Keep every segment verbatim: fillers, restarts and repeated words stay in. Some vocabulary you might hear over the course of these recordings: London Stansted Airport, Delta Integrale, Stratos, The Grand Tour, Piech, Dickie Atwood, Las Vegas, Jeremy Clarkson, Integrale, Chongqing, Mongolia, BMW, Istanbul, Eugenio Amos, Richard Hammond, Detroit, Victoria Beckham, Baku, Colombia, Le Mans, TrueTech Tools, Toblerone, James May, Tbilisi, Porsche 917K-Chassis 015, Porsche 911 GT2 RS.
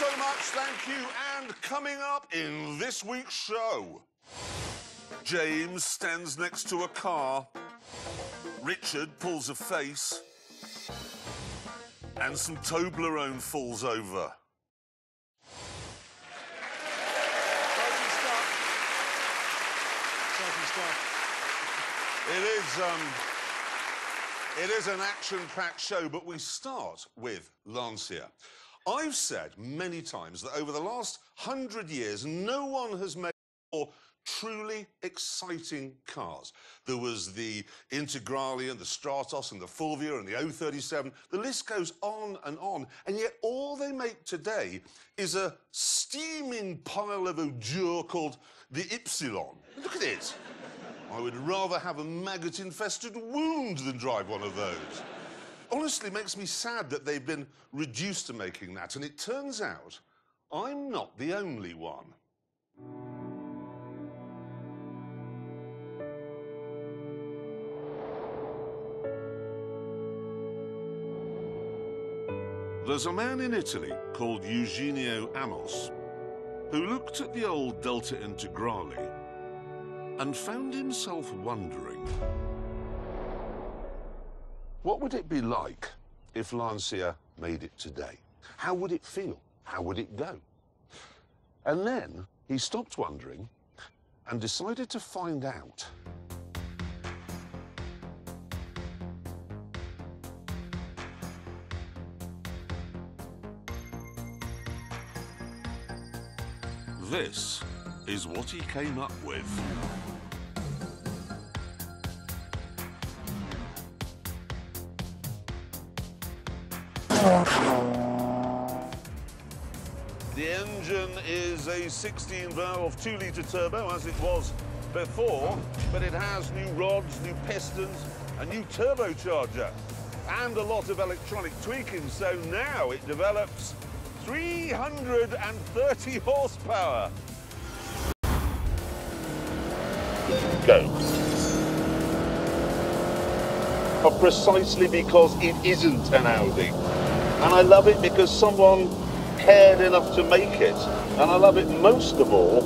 so much, thank you. And coming up in this week's show, James stands next to a car, Richard pulls a face, and some Toblerone falls over. Exciting stuff. Exciting stuff. It is, um... It is an action-packed show, but we start with Lancia. I've said many times that over the last hundred years, no one has made more truly exciting cars. There was the Integrale and the Stratos and the Fulvia and the O thirty-seven. The list goes on and on, and yet all they make today is a steaming pile of ordure called the Ypsilon. Look at it. I would rather have a maggot-infested wound than drive one of those. Honestly, it makes me sad that they've been reduced to making that, and it turns out I'm not the only one. There's a man in Italy called Eugenio Amos who looked at the old Delta Integrale and found himself wondering, what would it be like if Lancia made it today? How would it feel? How would it go? And then he stopped wondering and decided to find out. This is what he came up with. The engine is a sixteen valve two litre turbo, as it was before, but it has new rods, new pistons, a new turbocharger, and a lot of electronic tweaking, so now it develops three hundred thirty horsepower. Go. But precisely because it isn't an Audi. And I love it because someone cared enough to make it. And I love it most of all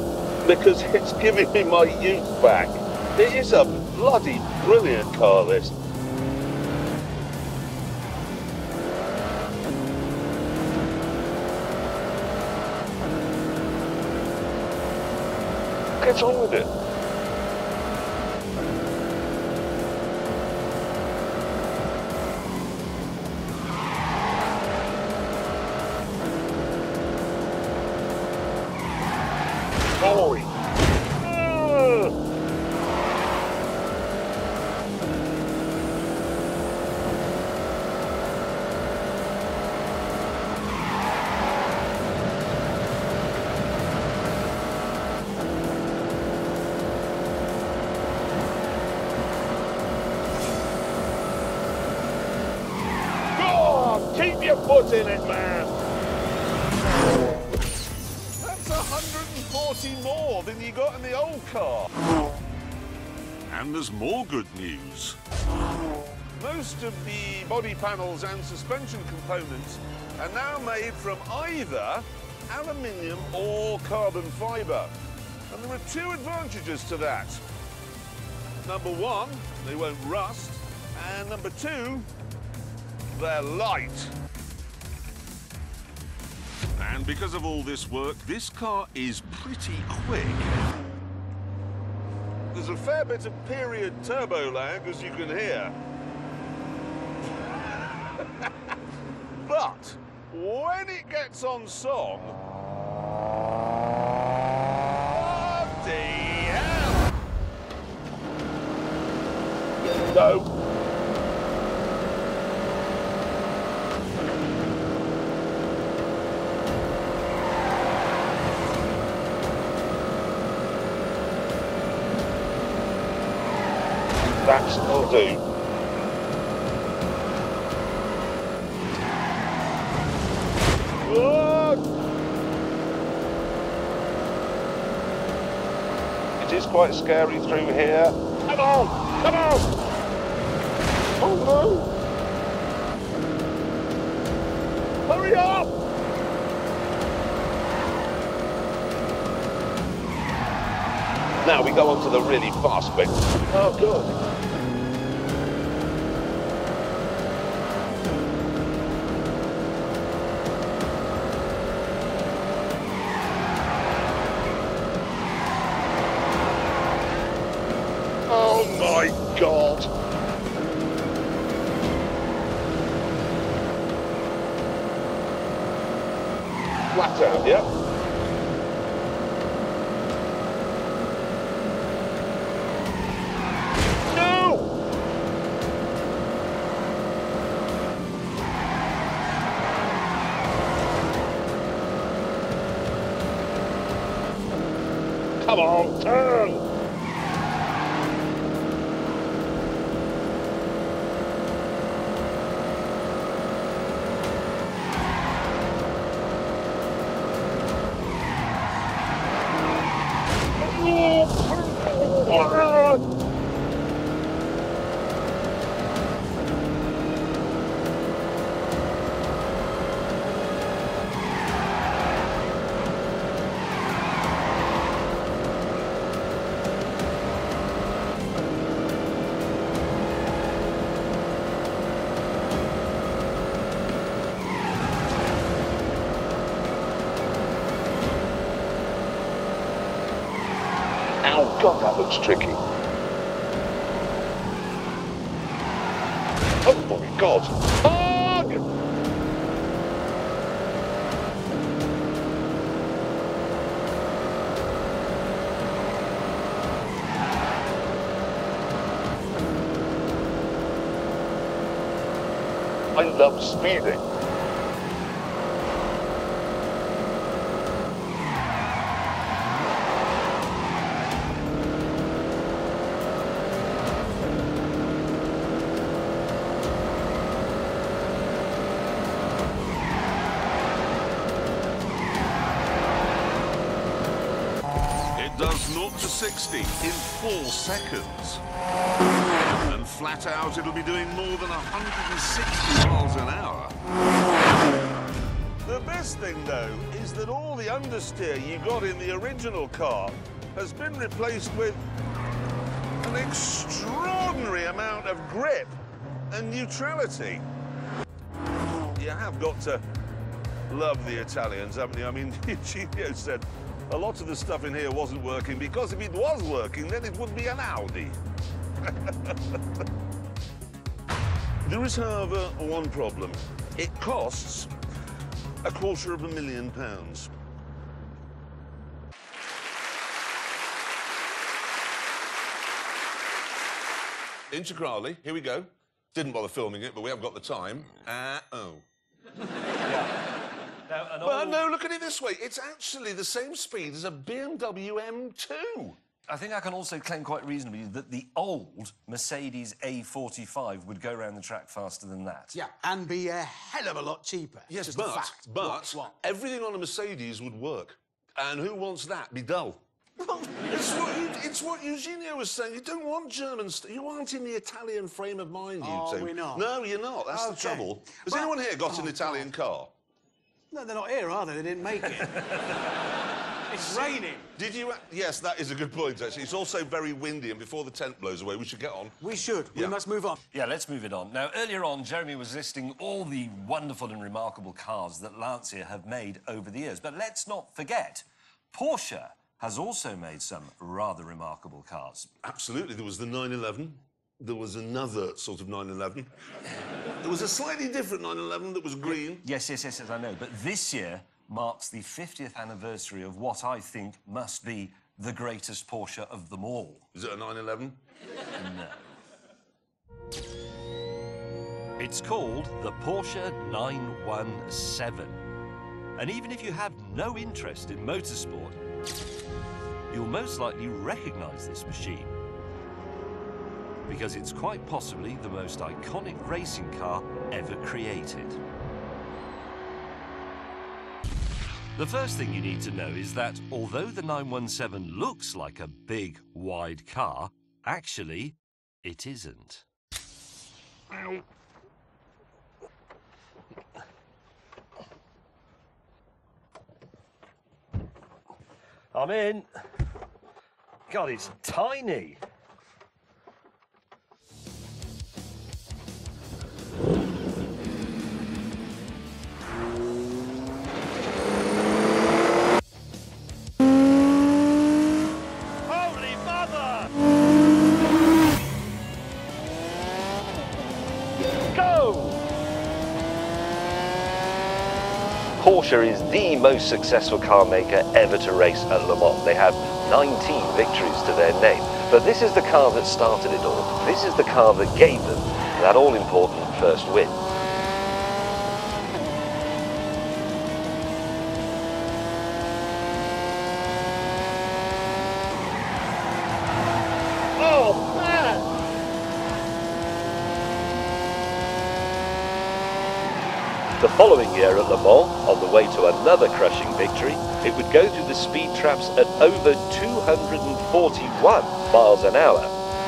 because it's giving me my youth back. It is a bloody brilliant car, this. Get on with it. Put in it, man. That's one hundred forty more than you got in the old car. And there's more good news. Most of the body panels and suspension components are now made from either aluminium or carbon fibre. And there are two advantages to that. Number one, they won't rust. And number two, they're light. And because of all this work, this car is pretty quick. There's a fair bit of period turbo lag, as you can hear. But when it gets on song, bloody hell! Go. That'll do. Whoa! It is quite scary through here. Come on! Come on! Oh no! Hurry up! Now we go on to the really fast bit. Oh, God. Come on, turn! God, that looks tricky. Oh my God! Hug! I love speeding. sixty in four seconds, and flat out it'll be doing more than one hundred sixty miles an hour. The best thing though is that all the understeer you got in the original car has been replaced with an extraordinary amount of grip and neutrality. You have got to love the Italians, haven't you? I mean, Eugenio said a lot of the stuff in here wasn't working, because if it was working, then it would be an Audi. There is, however, one problem. It costs a quarter of a million pounds. Integrale, here we go. Didn't bother filming it, but we haven't got the time. Uh, oh. Yeah. Now, an well, old... no, look at it this way. It's actually the same speed as a B M W M two. I think I can also claim quite reasonably that the old Mercedes A forty-five would go around the track faster than that. Yeah, and be a hell of a lot cheaper. Yes, just but, a fact. But what, what? Everything on a Mercedes would work. And who wants that? Be dull. It's, what you, it's what Eugenio was saying. You don't want German... You aren't in the Italian frame of mind, you oh, two. Oh, we're not. No, you're not. That's okay. The trouble. Has well, anyone here got oh, an Italian God. car? No, they're not here, are they? They didn't make it. It's raining. Did you... Yes, that is a good point, actually. It's also very windy, and before the tent blows away, we should get on. We should. Yeah. We must move on. Yeah, let's move it on. Now, earlier on, Jeremy was listing all the wonderful and remarkable cars that Lancia have made over the years. But let's not forget, Porsche has also made some rather remarkable cars. Absolutely. There was the nine eleven. There was another sort of nine eleven. There was a slightly different nine eleven that was green. Yes, yes, yes, yes, I know. But this year marks the fiftieth anniversary of what I think must be the greatest Porsche of them all. Is it a nine eleven? No. It's called the Porsche nine one seven. And even if you have no interest in motorsport, you'll most likely recognise this machine, because it's quite possibly the most iconic racing car ever created. The first thing you need to know is that although the nine one seven looks like a big, wide car, actually, it isn't. Ow. I'm in. God, it's tiny. Porsche is the most successful car maker ever to race at Le Mans. They have nineteen victories to their name. But this is the car that started it all. This is the car that gave them that all-important first win. The following year at Le Mans, on the way to another crushing victory, it would go through the speed traps at over two hundred forty-one miles an hour,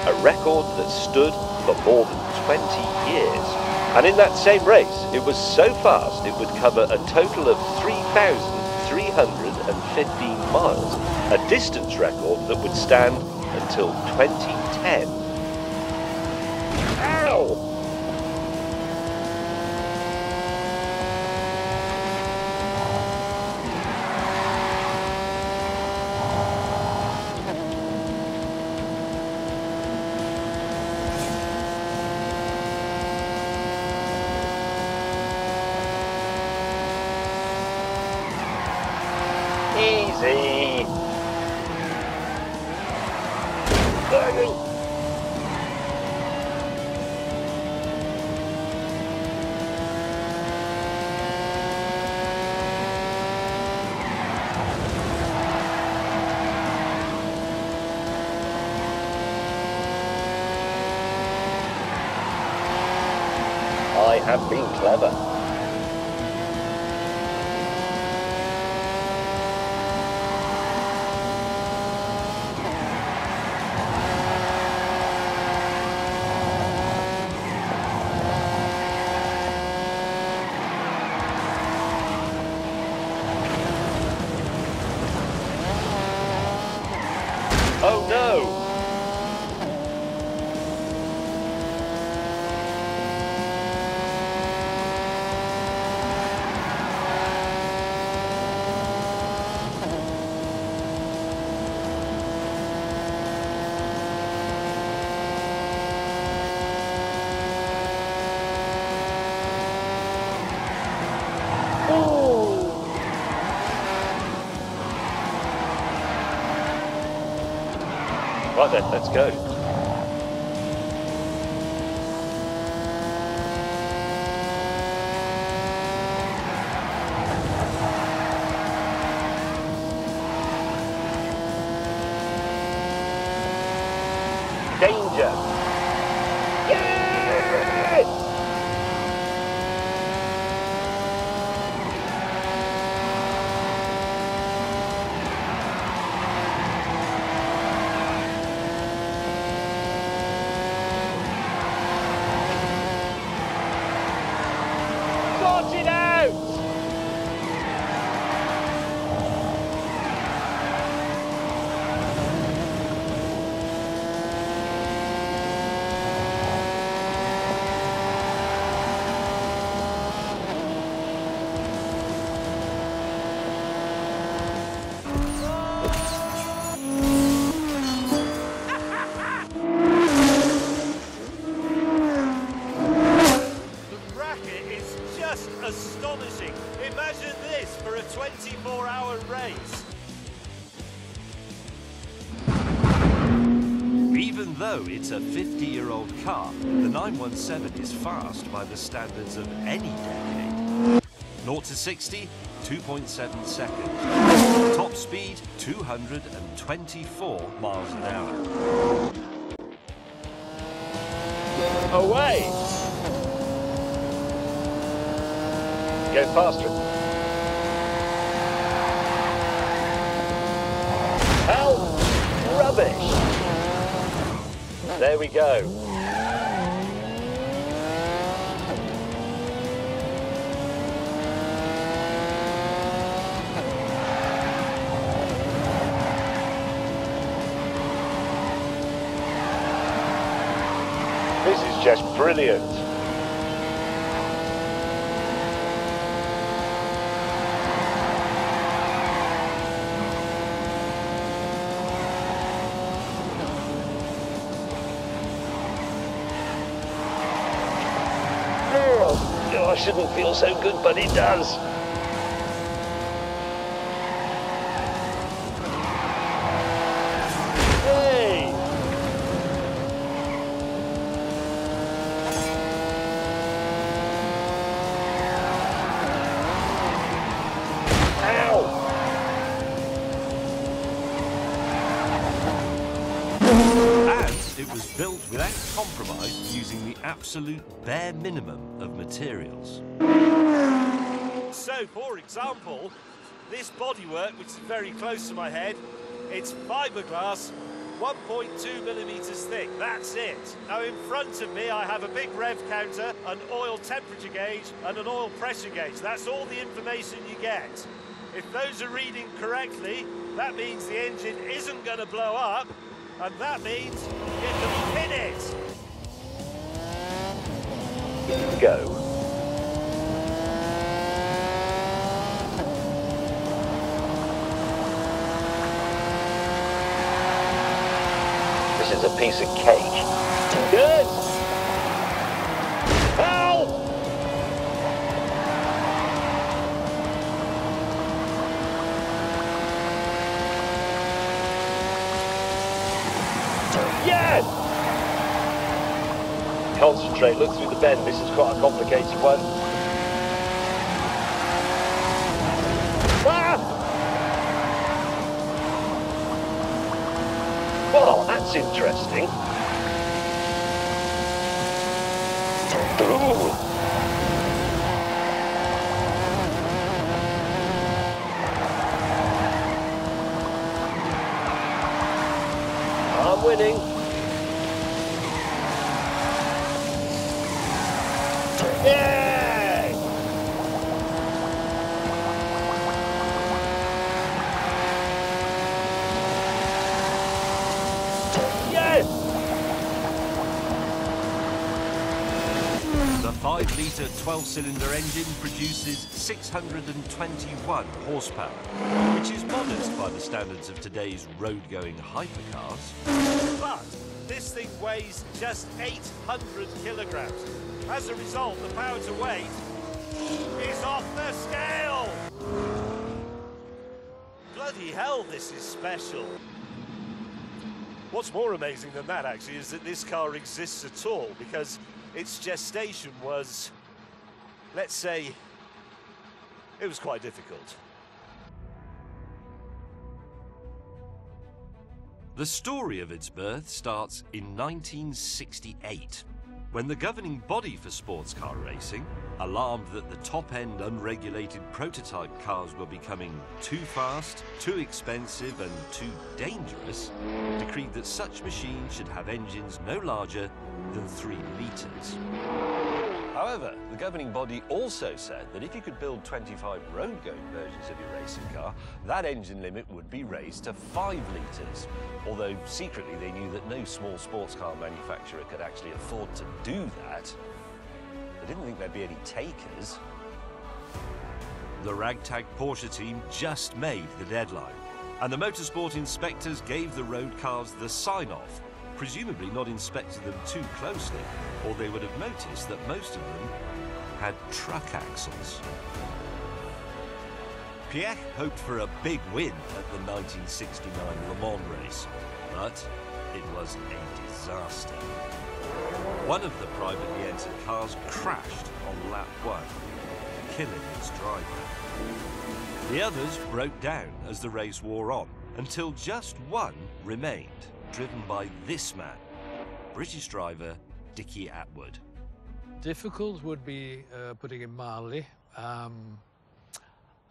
a record that stood for more than twenty years. And in that same race, it was so fast it would cover a total of three thousand three hundred fifteen miles, a distance record that would stand until twenty ten. Ow! I have been clever. Oh no! Right then, let's go. Danger! Yes! Astonishing. Imagine this for a twenty-four hour race. Even though it's a fifty year old car, the nine one seven is fast by the standards of any decade. zero to sixty, two point seven seconds. Top speed, two hundred twenty-four miles an hour. Away! Go faster. Help! Rubbish! There we go. just brilliant. Oh, I shouldn't feel so good, but it does. Using the absolute bare minimum of materials. So, for example, this bodywork, which is very close to my head, it's fiberglass, one point two millimeters thick. That's it. Now, in front of me, I have a big rev counter, an oil temperature gauge, and an oil pressure gauge. That's all the information you get. If those are reading correctly, that means the engine isn't going to blow up, and that means you can pin it. Go. This is a piece of cake. Good! Help! Yes! Concentrate, look through the bend, this is quite a complicated one. Ah! Well, that's interesting. I'm winning. The twelve-cylinder engine produces six hundred twenty-one horsepower, which is modest by the standards of today's road-going hypercars. But this thing weighs just eight hundred kilograms. As a result, the power to weight is off the scale! Bloody hell, this is special. What's more amazing than that, actually, is that this car exists at all, because its gestation was... let's say, it was quite difficult. The story of its birth starts in nineteen sixty-eight, when the governing body for sports car racing, alarmed that the top-end unregulated prototype cars were becoming too fast, too expensive and too dangerous, decreed that such machines should have engines no larger than three litres. However, the governing body also said that if you could build twenty-five road-going versions of your racing car, that engine limit would be raised to five litres, although secretly they knew that no small sports car manufacturer could actually afford to do that. They didn't think there'd be any takers. The ragtag Porsche team just made the deadline, and the motorsport inspectors gave the road cars the sign-off, presumably not inspected them too closely, or they would have noticed that most of them had truck axles. Piech hoped for a big win at the nineteen sixty-nine Le Mans race, but it was a disaster. One of the privately entered cars crashed on lap one, killing its driver. The others broke down as the race wore on, until just one remained, driven by this man, British driver Dickie Atwood. Difficult would be uh, putting it mildly. Um,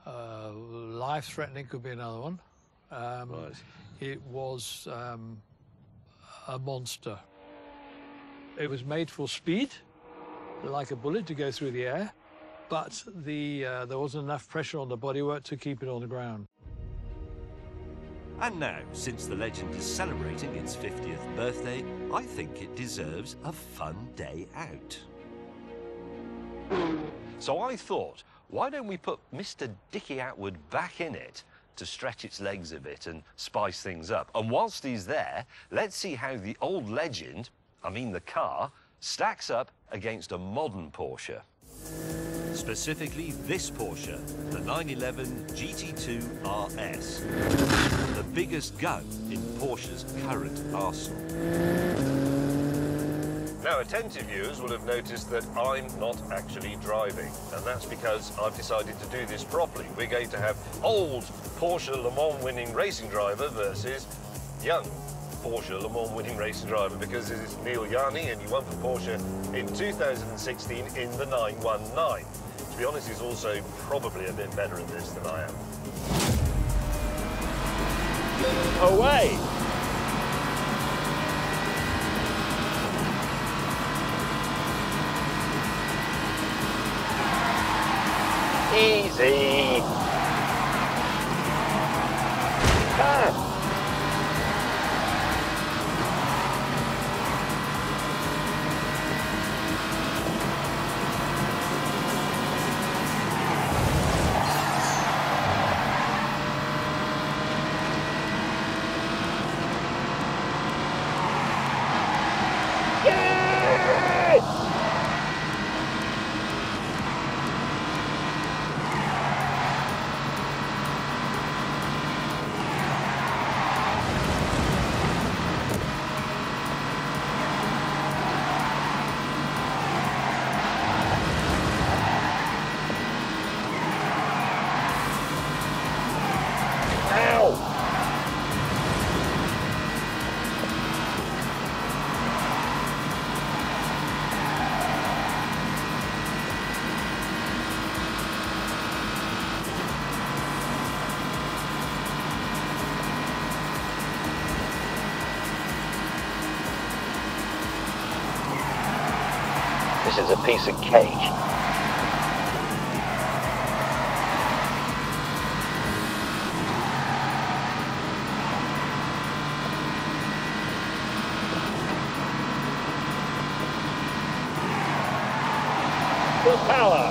uh, life-threatening could be another one. Um, right. It was um, a monster. It was made for speed, like a bullet to go through the air, but the, uh, there wasn't enough pressure on the bodywork to keep it on the ground. And now, since the legend is celebrating its fiftieth birthday, I think it deserves a fun day out. So I thought, why don't we put Mister Dickie Atwood back in it to stretch its legs a bit and spice things up? And whilst he's there, let's see how the old legend, I mean the car, stacks up against a modern Porsche. Specifically this Porsche, the nine eleven G T two R S, the biggest gun in Porsche's current arsenal. Now, attentive viewers will have noticed that I'm not actually driving, and that's because I've decided to do this properly. We're going to have old Porsche Le Mans winning racing driver versus young Porsche Le Mans winning racing driver, because this is Neil Yarny, and he won for Porsche in two thousand sixteen in the nine one nine. To be honest, he's also probably a bit better at this than I am. Away! Easy! Ah. This is a piece of cake. Good power.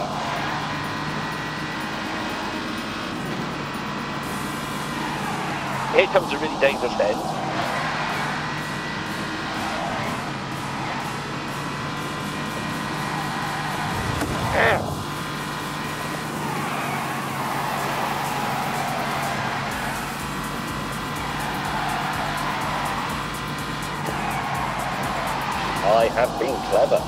Here comes a really dangerous end. I have been clever.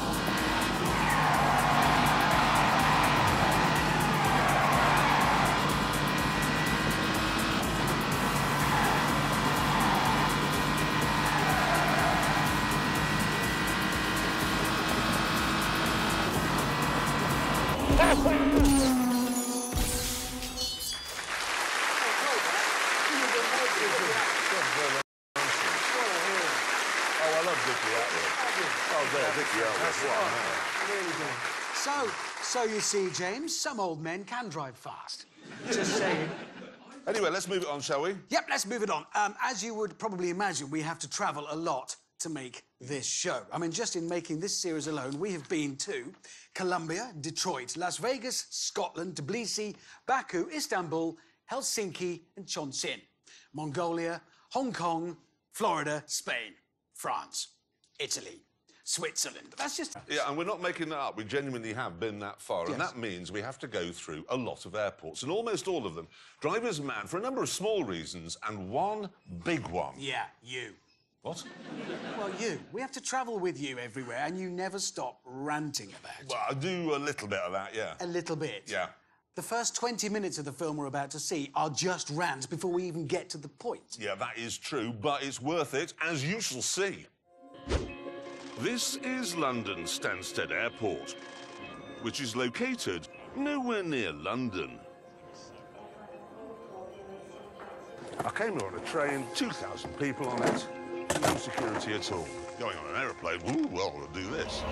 So you see, James, some old men can drive fast. Just saying. Anyway, let's move it on, shall we? Yep, let's move it on. Um, as you would probably imagine, we have to travel a lot to make this show. I mean, just in making this series alone, we have been to Colombia, Detroit, Las Vegas, Scotland, Tbilisi, Baku, Istanbul, Helsinki and Chongqing, Mongolia, Hong Kong, Florida, Spain, France, Italy, Switzerland. That's just... Yeah, and we're not making that up. We genuinely have been that far. Yes. And that means we have to go through a lot of airports. And almost all of them drive us mad for a number of small reasons and one big one. Yeah, you. What? Well, you. We have to travel with you everywhere and you never stop ranting about it. Well, I do a little bit of that, yeah. A little bit? Yeah. The first twenty minutes of the film we're about to see are just rants before we even get to the point. Yeah, that is true, but it's worth it, as you shall see. This is London Stansted Airport, which is located nowhere near London. I came here on a train, two thousand people on it, no security at all. Going on an aeroplane, ooh, well, we'll do this.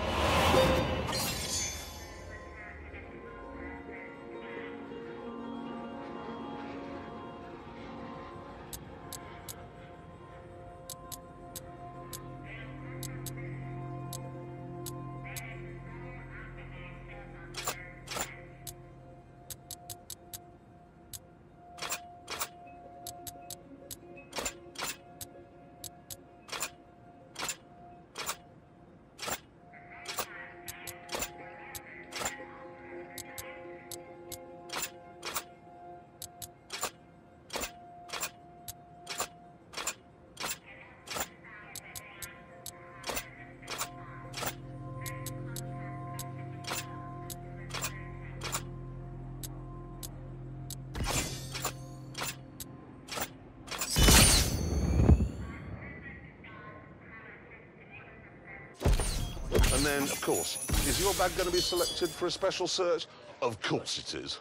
And then, of course, is your bag going to be selected for a special search? Of course it is.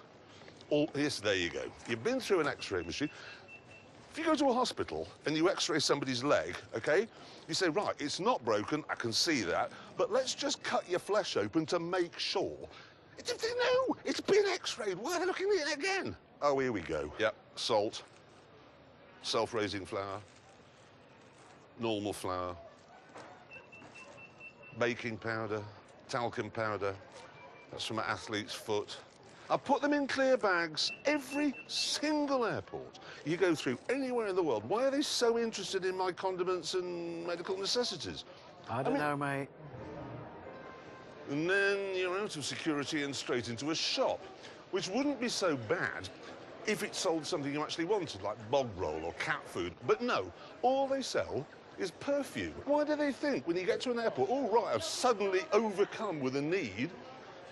All, yes, there you go. You've been through an X-ray machine. If you go to a hospital and you X-ray somebody's leg, OK, you say, right, it's not broken, I can see that, but let's just cut your flesh open to make sure. It's, no, it's been X-rayed. Why are they looking at it again? Oh, here we go. Yep, salt, self-raising flour, normal flour, baking powder, talcum powder. That's from an athlete's foot. I put them in clear bags, every single airport. You go through anywhere in the world. Why are they so interested in my condiments and medical necessities? I don't I mean, know, mate. And then you're out of security and straight into a shop, which wouldn't be so bad if it sold something you actually wanted, like bog roll or cat food. But no, all they sell is perfume. Why do they think when you get to an airport, all right, I've suddenly overcome with a need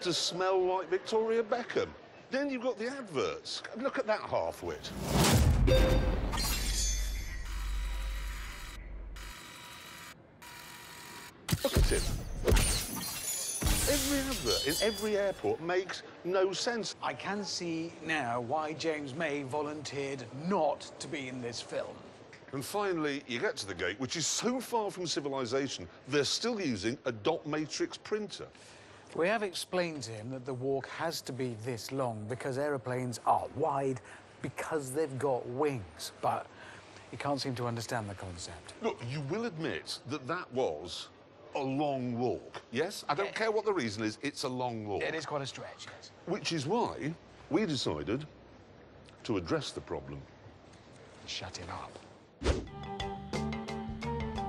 to smell like Victoria Beckham. Then you've got the adverts. Look at that half-wit. Look at him. Every advert in every airport makes no sense. I can see now why James May volunteered not to be in this film. And finally, you get to the gate, which is so far from civilization, they're still using a dot matrix printer. We have explained to him that the walk has to be this long because aeroplanes are wide because they've got wings, but he can't seem to understand the concept. Look, you will admit that that was a long walk, yes? I don't it, care what the reason is, it's a long walk. It is quite a stretch, yes. Which is why we decided to address the problem. Shut it up.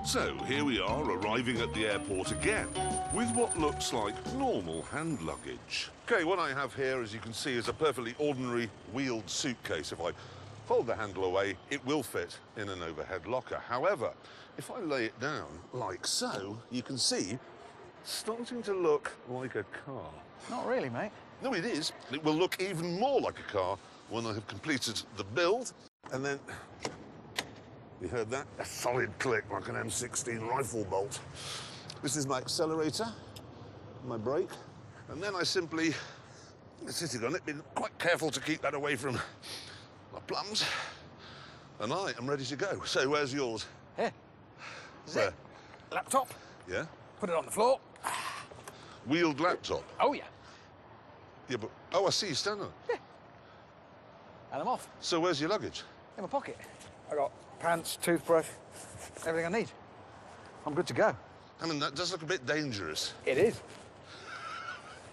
So, here we are, arriving at the airport again, with what looks like normal hand luggage. OK, what I have here, as you can see, is a perfectly ordinary wheeled suitcase. If I fold the handle away, it will fit in an overhead locker. However, if I lay it down like so, you can see it's starting to look like a car. Not really, mate. No, it is. It will look even more like a car when I have completed the build. And then... you heard that? A solid click, like an M sixteen rifle bolt. This is my accelerator, my brake, and then I simply, sitting on it, been quite careful to keep that away from my plums, and I am ready to go. So, where's yours? Here. Is Where? It? Laptop. Yeah? Put it on the floor. Wheeled laptop? Oh, yeah. Yeah, but... oh, I see you stand on. Yeah. And I'm off. So, where's your luggage? In my pocket. I got... pants, toothbrush, everything I need. I'm good to go. I mean, that does look a bit dangerous. It is.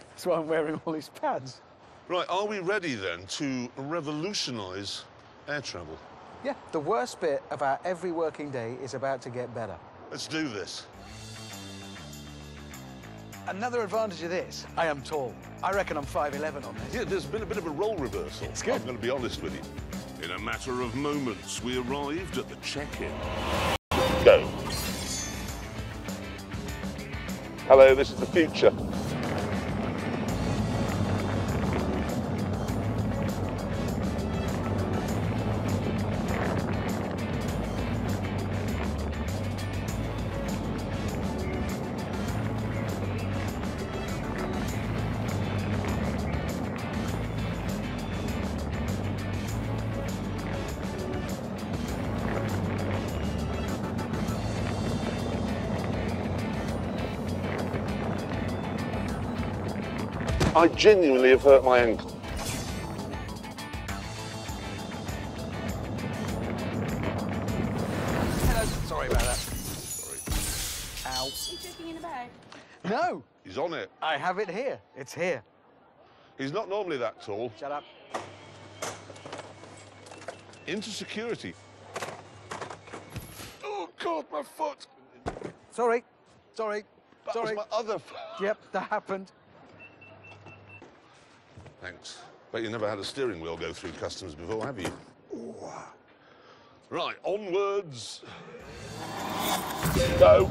That's why I'm wearing all these pads. Right, are we ready then to revolutionise air travel? Yeah, the worst bit about every working day is about to get better. Let's do this. Another advantage of this, I am tall. I reckon I'm five eleven on this. Yeah, there's been a bit of a role reversal. It's good. I'm going to be honest with you. In a matter of moments, we arrived at the check-in. Go. Hello, this is the future. I genuinely have hurt my ankle. Hello. Sorry about that. Sorry. Ow. Are you checking in the bag? No. He's on it. I have it here. It's here. He's not normally that tall. Shut up. Into security. Oh, God, my foot. Sorry. Sorry. That Sorry. was my other foot. Yep, that happened. Thanks. Bet you never had a steering wheel go through customs before, have you? Ooh. Right, onwards. Go.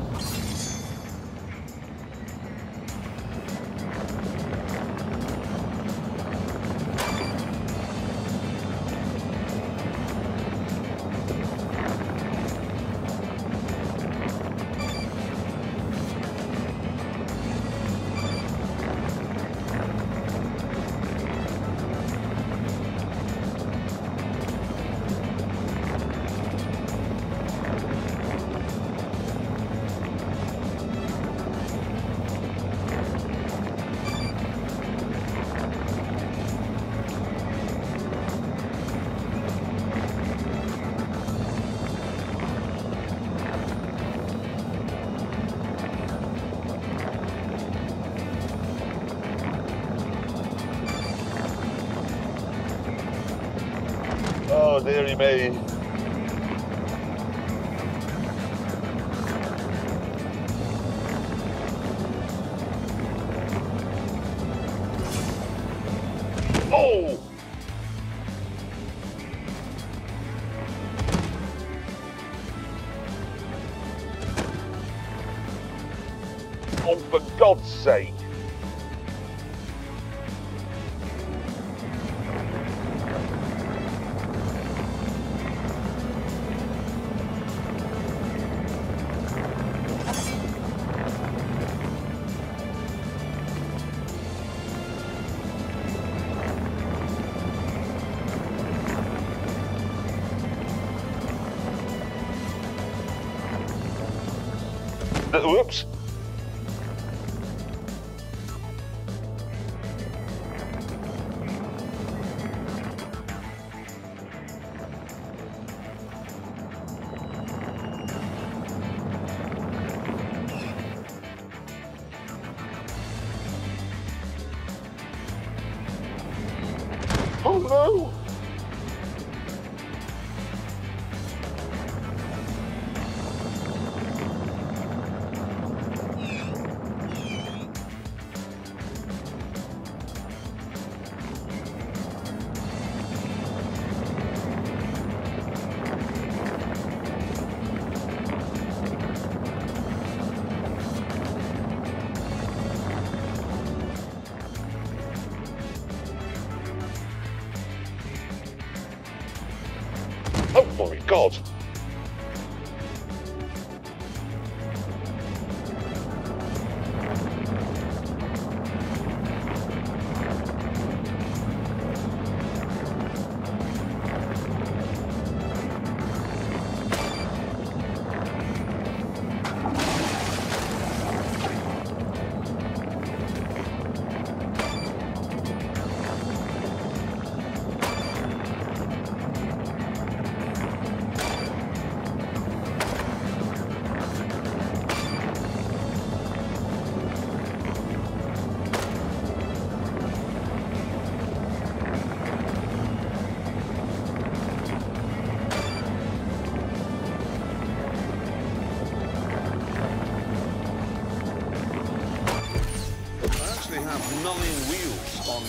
Oh, dearie me. Oh! Oh, for God's sake! Whoops. Oh no. Oh my God!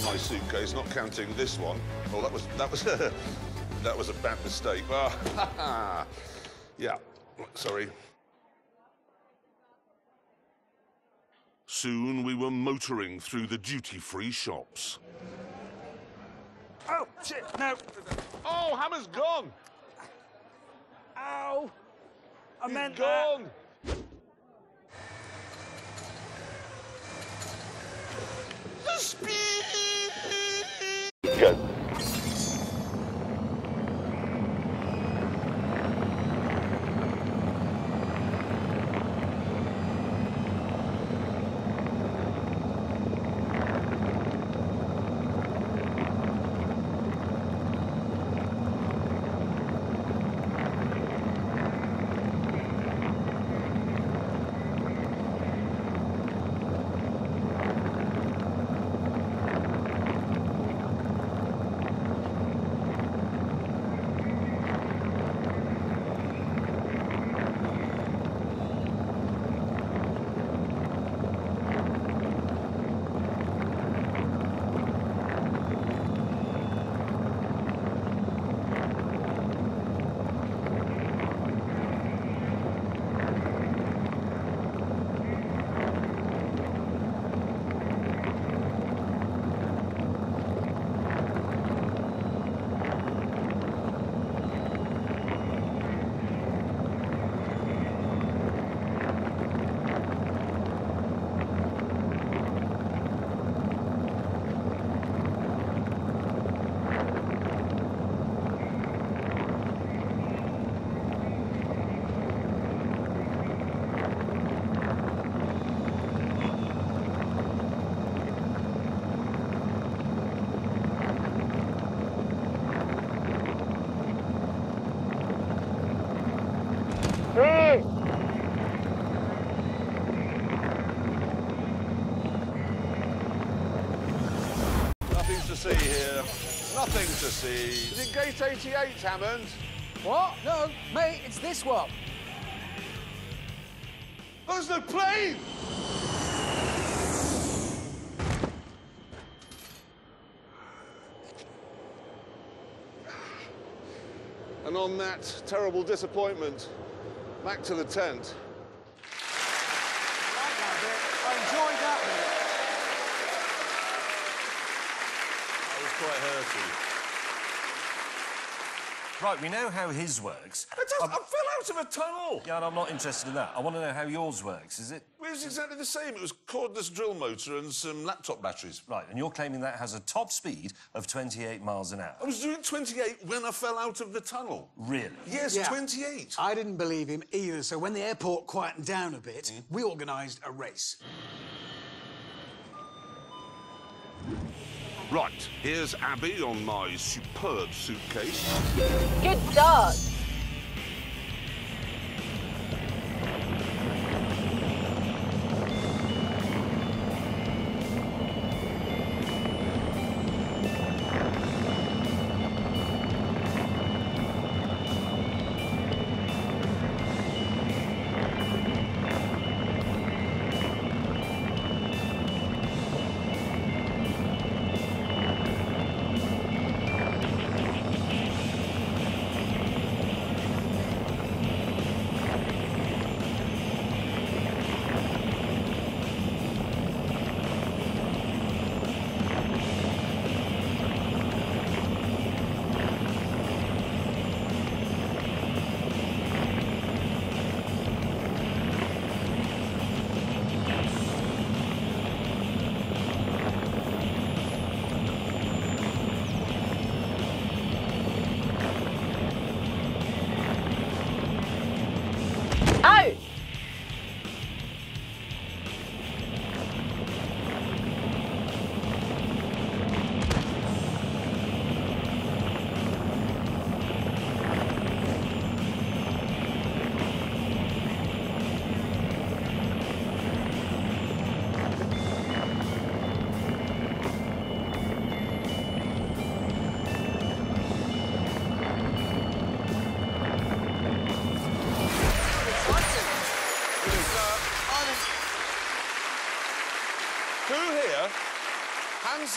My suitcase, not counting this one. Oh, that was that was that was a bad mistake. Ah, yeah, sorry. Soon we were motoring through the duty-free shops. Oh shit! No. Oh, hammer's gone. Ow! I He's meant gone. That. Good. Nothing to see. Is it gate eighty-eight, Hammond? What? No, mate, it's this one. There's the plane! And on that terrible disappointment, back to the tent. I like that bit. I enjoyed that bit. That was quite hurting. Right, we know how his works. I, just, I fell out of a tunnel! Yeah, and I'm not interested in that. I want to know how yours works, is it? Well, it was exactly the same. It was cordless drill motor and some laptop batteries. Right, and you're claiming that has a top speed of twenty-eight miles an hour. I was doing twenty-eight when I fell out of the tunnel. Really? Yes, yeah. twenty-eight. I didn't believe him either, so when the airport quietened down a bit, mm. we organised a race. Right, here's Abby on my superb suitcase. Good start.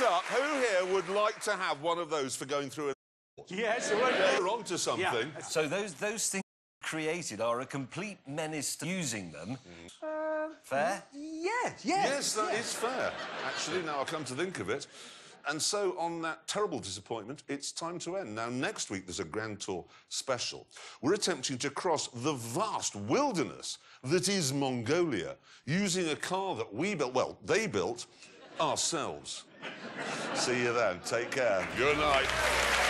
Up, who here would like to have one of those for going through a... Yes, it won't go. You're onto something. Yeah. So those those things created are a complete menace to using them. Mm. Uh, fair? Yes, yes. Yes, that yes. is fair. Actually, now I come to think of it. And so, on that terrible disappointment, it's time to end. Now, next week, there's a Grand Tour special. We're attempting to cross the vast wilderness that is Mongolia using a car that we built, well, they built, ourselves. See you then. Take care. Good night.